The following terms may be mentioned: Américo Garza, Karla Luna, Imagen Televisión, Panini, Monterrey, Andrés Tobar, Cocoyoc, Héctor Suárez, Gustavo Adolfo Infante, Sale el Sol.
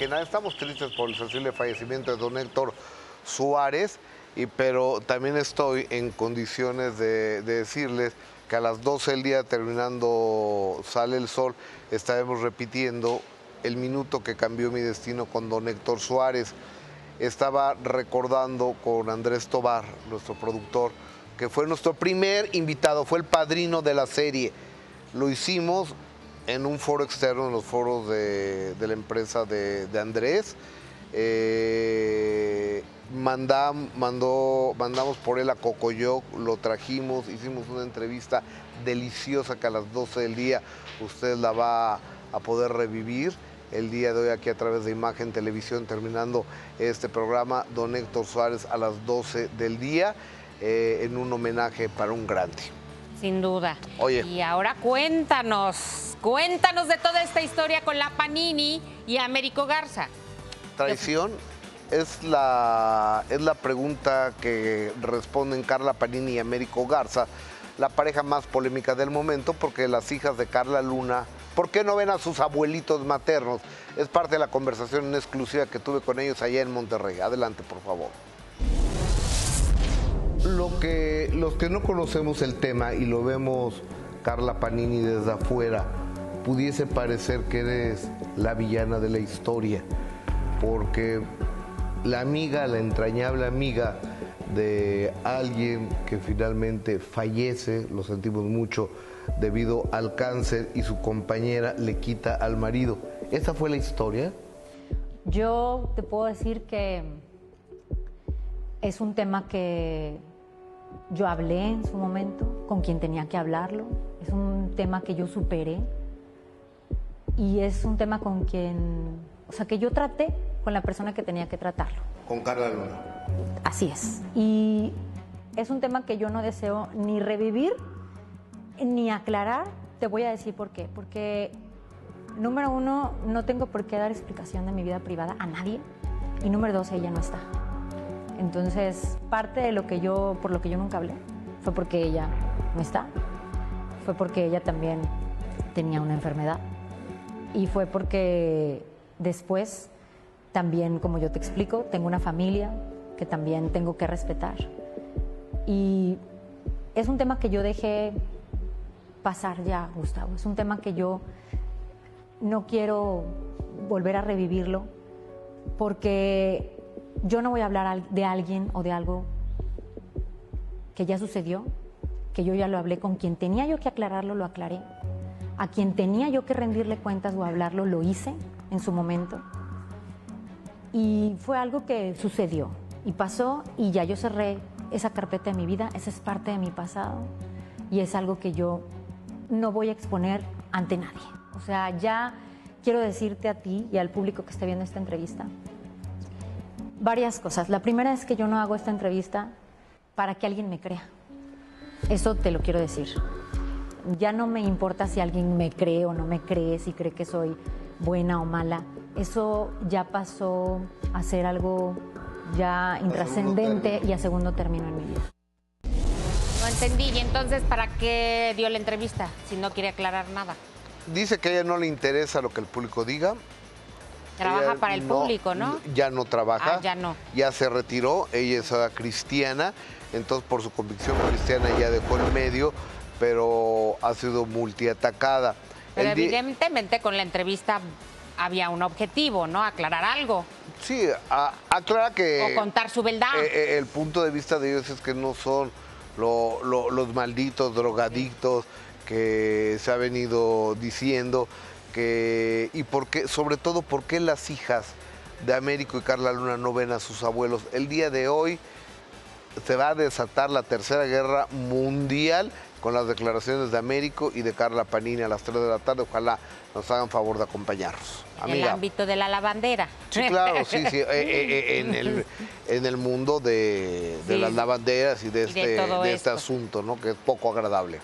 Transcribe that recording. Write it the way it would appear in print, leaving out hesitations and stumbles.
que nada, estamos tristes por el sensible fallecimiento de don Héctor Suárez, pero también estoy en condiciones de decirles que a las 12 del día, terminando Sale el Sol, estaremos repitiendo el minuto que cambió mi destino con don Héctor Suárez. Estaba recordando con Andrés Tobar, nuestro productor, que fue nuestro primer invitado, fue el padrino de la serie. Lo hicimos en un foro externo, en los foros de la empresa de Andrés. Mandamos por él a Cocoyoc, lo trajimos, hicimos una entrevista deliciosa que a las 12 del día usted la va a poder revivir el día de hoy aquí a través de Imagen Televisión, terminando este programa, don Héctor Suárez a las 12 del día, en un homenaje para un grande. Sin duda. Oye. Y ahora cuéntanos de toda esta historia con la Panini y Américo Garza. Traición es la pregunta que responden Karla Panini y Américo Garza, la pareja más polémica del momento, porque las hijas de Karla Luna, ¿por qué no ven a sus abuelitos maternos? Es parte de la conversación en exclusiva que tuve con ellos allá en Monterrey. Adelante, por favor. Los que no conocemos el tema y lo vemos, Karla Panini, desde afuera, pudiese parecer que eres la villana de la historia, porque la amiga, la entrañable amiga de alguien que finalmente fallece, lo sentimos mucho, debido al cáncer, y su compañera le quita al marido. ¿Esa fue la historia? Yo te puedo decir que es un tema que yo hablé en su momento con quien tenía que hablarlo. Es un tema que yo superé y es un tema con quien, o sea, que yo traté con la persona que tenía que tratarlo. Con Karla Luna. Así es. Y es un tema que yo no deseo ni revivir ni aclarar. Te voy a decir por qué. Porque, número uno, no tengo por qué dar explicación de mi vida privada a nadie. Y número dos, ella no está. Entonces, parte de lo que yo, por lo que yo nunca hablé, fue porque ella no está. Fue porque ella también tenía una enfermedad. Y fue porque después, también, como yo te explico, tengo una familia que también tengo que respetar. Y es un tema que yo dejé pasar ya, Gustavo. Es un tema que yo no quiero volver a revivirlo, porque yo no voy a hablar de alguien o de algo que ya sucedió, que yo ya lo hablé con quien tenía yo que aclararlo, lo aclaré. A quien tenía yo que rendirle cuentas o hablarlo, lo hice en su momento. Y fue algo que sucedió y pasó, y ya yo cerré esa carpeta de mi vida. Esa es parte de mi pasado y es algo que yo no voy a exponer ante nadie. O sea, ya quiero decirte a ti y al público que esté viendo esta entrevista varias cosas. La primera es que yo no hago esta entrevista para que alguien me crea. Eso te lo quiero decir. Ya no me importa si alguien me cree o no me cree, si cree que soy buena o mala. Eso ya pasó a ser algo ya intrascendente y a segundo término en mi vida. No entendí. ¿Y entonces para qué dio la entrevista si no quiere aclarar nada? Dice que a ella no le interesa lo que el público diga. Trabaja para el público, ¿no? Ya no trabaja. Ah, ya no. Ya se retiró. Ella es cristiana. Entonces, por su convicción cristiana, ya dejó el medio, pero ha sido multiatacada. Pero evidentemente con la entrevista había un objetivo, ¿no? Aclarar algo. Sí, aclara que... O contar su verdad. El punto de vista de ellos es que no son los malditos drogadictos que se ha venido diciendo, que... Y porque, sobre todo, ¿por qué las hijas de Américo y Karla Luna no ven a sus abuelos? El día de hoy se va a desatar la Tercera Guerra Mundial con las declaraciones de Américo y de Karla Panini a las 3 de la tarde. Ojalá nos hagan favor de acompañarnos. Amiga. En el ámbito de la lavandera. Sí, claro, sí, sí. En el mundo de las lavanderas y de este asunto, ¿no? Que es poco agradable.